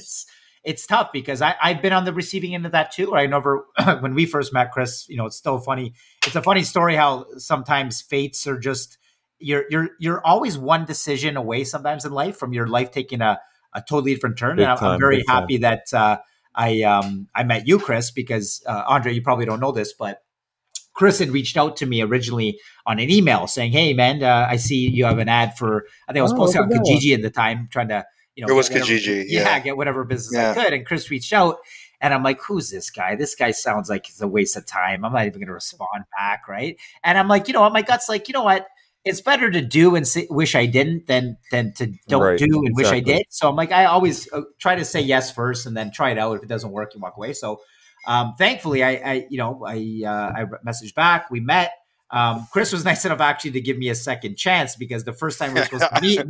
it's tough because I've been on the receiving end of that too. I never, when we first met, Chris, you know, it's still funny. It's a funny story how sometimes fates are just, you're always one decision away sometimes in life from your life taking a totally different turn. Big and I'm very happy that, I met you, Chris, because, Andre, you probably don't know this, but Chris had reached out to me originally on an email saying, hey, man, I see you have an ad for, I think I was posted on Kijiji at the time, trying to, you know, it was Kijiji. Yeah, get whatever business I could. And Chris reached out And I'm like, who's this guy? This guy sounds like it's a waste of time. I'm not even going to respond back, right? And I'm like, you know what? My gut's like, you know what? It's better to do and say, wish I didn't than to don't do and wish I did. So I'm like, I always try to say yes first and then try it out. If it doesn't work, you walk away. So thankfully, I messaged back. We met. Chris was nice enough actually to give me a second chance, because the first time we were supposed to meet,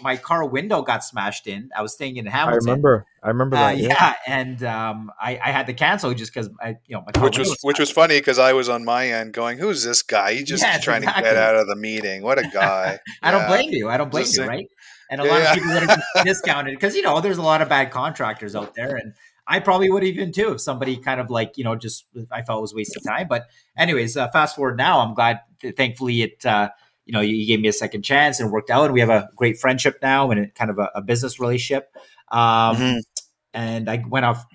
my car window got smashed in. I was staying in Hamilton. I remember that. Yeah. And I had to cancel just because my car which was funny, because I was on my end going, "Who's this guy? He's just trying to get out of the meeting. What a guy!" I don't blame you, right? And a lot of people would have discounted, because there's a lot of bad contractors out there, and I probably would have even too, if somebody kind of like, just I felt it was wasting time. But anyways, fast forward now, I'm glad, thankfully you gave me a second chance and it worked out. And we have a great friendship now and kind of a business relationship. And I went off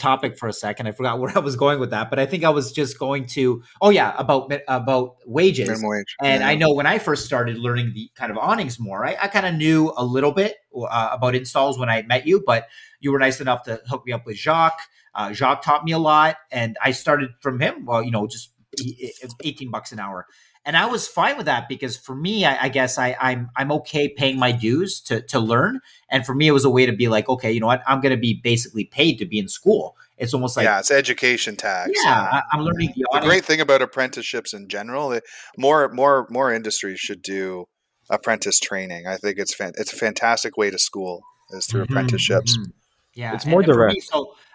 topic for a second. I forgot where I was going with that, but I think I was just going to, about wages. Minimum wage. And yeah. I know when I first started learning the kind of awnings more, I kind of knew a little bit about installs when I met you, but you were nice enough to hook me up with Jacques. Jacques taught me a lot, and I started from him, just $18 an hour. And I was fine with that, because for me, I guess I'm okay paying my dues to learn. And for me, it was a way to be like, okay, you know what? I'm going to be basically paid to be in school. It's almost like, it's education tax. Yeah, I'm learning. The great thing about apprenticeships in general, more industries should do apprentice training. I think it's a fantastic way to school, is through apprenticeships. Mm-hmm. Yeah, it's more direct.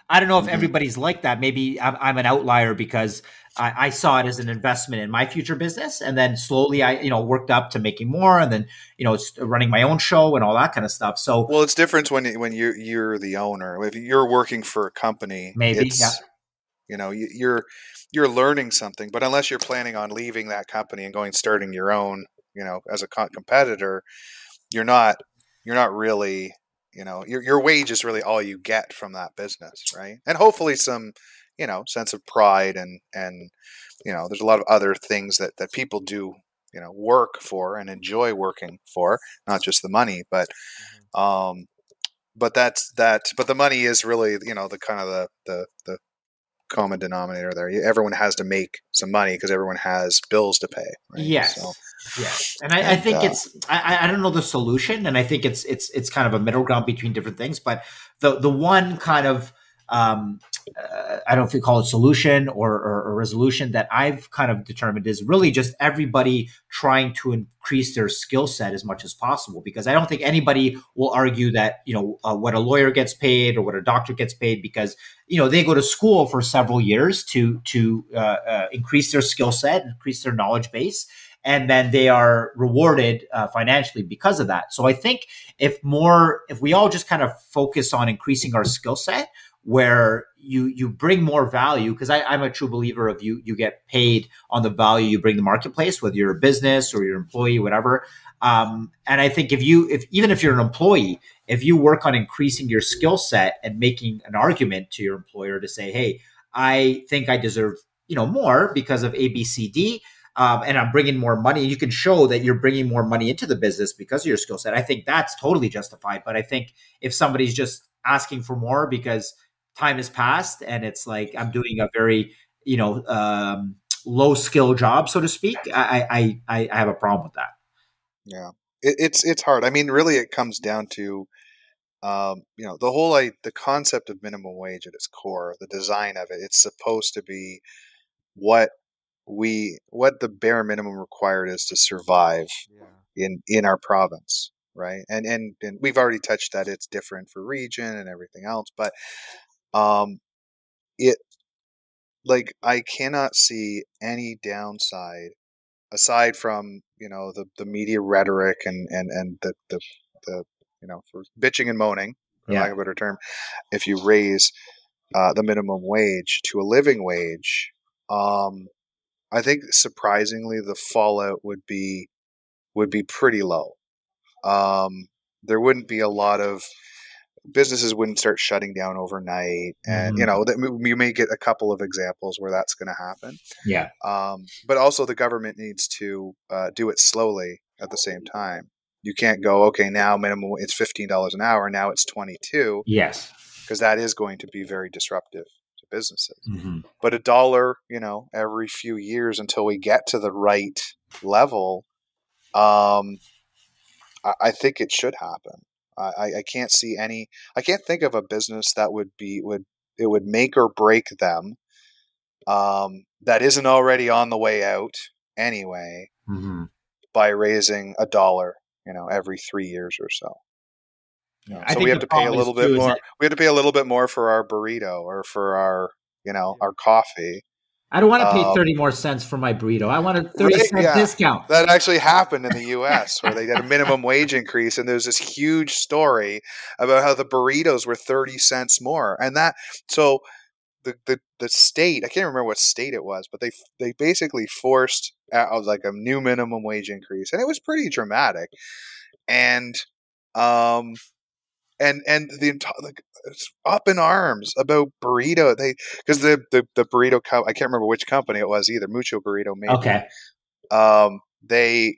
I don't know if everybody's like that. Maybe I'm an outlier, because I saw it as an investment in my future business. And then slowly I, worked up to making more, and then, running my own show and all that kind of stuff. So, well, it's different when you're the owner. If you're working for a company, maybe, you're learning something, but unless you're planning on leaving that company and starting your own, as a competitor, you're not really, your wage is really all you get from that business, right? And hopefully some, sense of pride and there's a lot of other things that people do, work for and enjoy working for, not just the money, but the money is really, the kind of the common denominator there. Everyone has to make some money because everyone has bills to pay. Right? Yes. So, yes. And I think I don't know the solution. And I think it's kind of a middle ground between different things, but the one kind of, I don't know if you call it solution or resolution, that I've kind of determined is really just everybody trying to increase their skill set as much as possible, because I don't think anybody will argue that, what a lawyer gets paid or what a doctor gets paid, because, they go to school for several years to increase their skill set, increase their knowledge base, and then they are rewarded financially because of that. So I think if we all just kind of focus on increasing our skill set, where you bring more value, because I'm a true believer of you get paid on the value you bring the marketplace, whether you're a business or your employee, whatever. And I think even if you're an employee, if you work on increasing your skill set and making an argument to your employer to say, hey, I think I deserve more because of ABCD, and I'm bringing more money, you can show that you're bringing more money into the business because of your skill set. I think that's totally justified. But I think if somebody's just asking for more because time has passed and it's like, I'm doing a very, low skill job, so to speak, I have a problem with that. Yeah. It's hard. I mean, really it comes down to, the concept of minimum wage at its core, the design of it, it's supposed to be what the bare minimum required is to survive in our province. Right. And we've already touched that it's different for region and everything else, but, I cannot see any downside aside from, the media rhetoric and the for bitching and moaning, for lack of a better term, if you raise, the minimum wage to a living wage. I think surprisingly, the fallout would be pretty low. There wouldn't be a lot of, businesses wouldn't start shutting down overnight. And, you may get a couple of examples where that's going to happen. Yeah. But also the government needs to do it slowly at the same time. You can't go, okay, now minimum, it's $15 an hour. Now it's $22. Yes. because that is going to be very disruptive to businesses. Mm-hmm. But a dollar, you know, every few years until we get to the right level, I think it should happen. I can't see any. I can't think of a business that would make or break them that isn't already on the way out anyway, mm-hmm. by raising a dollar, you know, every 3 years or so. Yeah. So we have to pay a little bit more. We have to pay a little bit more for our burrito or for our, you know, our coffee. I don't want to pay 30 more cents for my burrito. I want a 30-cent discount. That actually happened in the U.S. where they got a minimum wage increase, and there's this huge story about how the burritos were 30 cents more. And that – so the state – I can't remember what state it was, but they basically forced out like a new minimum wage increase, and it was pretty dramatic. And the entire it's up in arms about burrito. They because the burrito I can't remember which company it was either. Mucho Burrito, maybe. Okay. They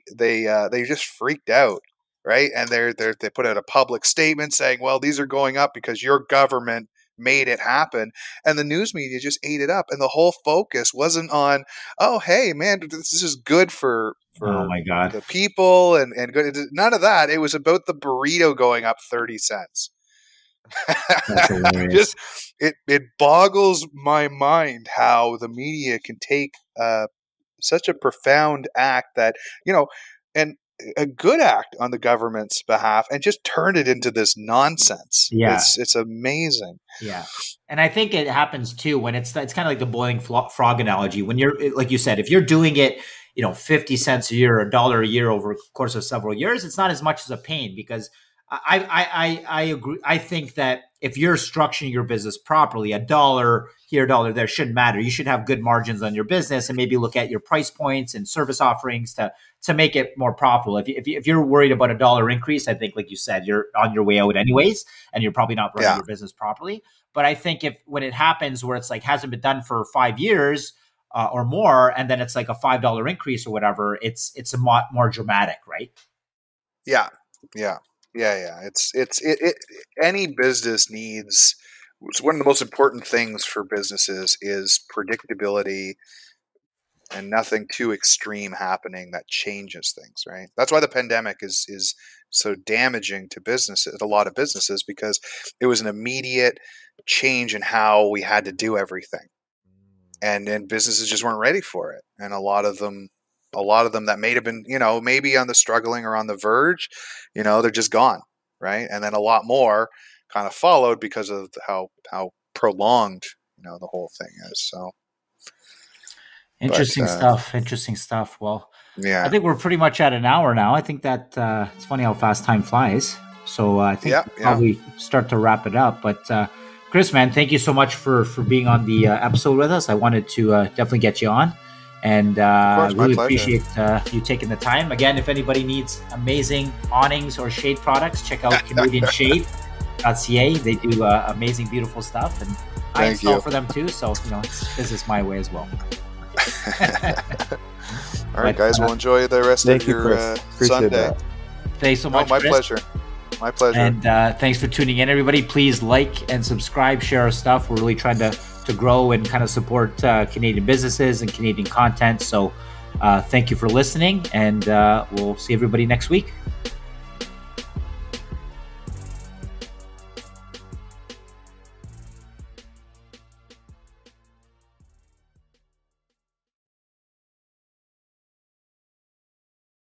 just freaked out, right? And they put out a public statement saying, "Well, these are going up because your government made it happen," and the news media just ate it up. And the whole focus wasn't on, "Oh, hey, man, this is good for oh my God. The people and good." None of that. It was about the burrito going up 30 cents. Just it boggles my mind how the media can take such a profound act that, you know, and a good act on the government's behalf, and just turn it into this nonsense. Yeah, it's amazing. Yeah, and I think it happens too when it's kind of like the boiling frog analogy. When you're, like you said, if you're doing it, you know, 50 cents a year, or $1 a year over the course of several years, it's not as much as a pain, because I agree. I think that if you're structuring your business properly, $1 here, $1 there shouldn't matter. You should have good margins on your business, and maybe look at your price points and service offerings to make it more profitable. If you're worried about $1 increase, I think, like you said, you're on your way out anyways, and you're probably not running your business properly. But I think when it happens where it's like hasn't been done for 5 years or more, and then it's like a $5 increase or whatever, it's a lot more dramatic, right? Yeah. Yeah. Yeah. It's any business needs. It's one of the most important things for businesses is predictability and nothing too extreme happening that changes things, right? That's why the pandemic is so damaging to businesses, a lot of businesses, because it was an immediate change in how we had to do everything. And businesses just weren't ready for it. And a lot of them that may have been, you know, maybe on the struggling or on the verge, you know, they're just gone, right? And then a lot more kind of followed because of how prolonged, you know, the whole thing is. So interesting stuff. Well, yeah, I think we're pretty much at an hour now. I think that it's funny how fast time flies. So I think we'll probably start to wrap it up. But Chris, man, thank you so much for being on the episode with us. I wanted to definitely get you on. And I really appreciate you taking the time. Again, if anybody needs amazing awnings or shade products, check out CanadianShade.ca. They do amazing, beautiful stuff. And I install for them too. So, you know, this is my way as well. All right, guys. We'll enjoy the rest of your Sunday. Thanks so much, Chris. My pleasure. And thanks for tuning in, everybody. Please like and subscribe, share our stuff. We're really trying to grow and kind of support Canadian businesses and Canadian content. So thank you for listening, and we'll see everybody next week.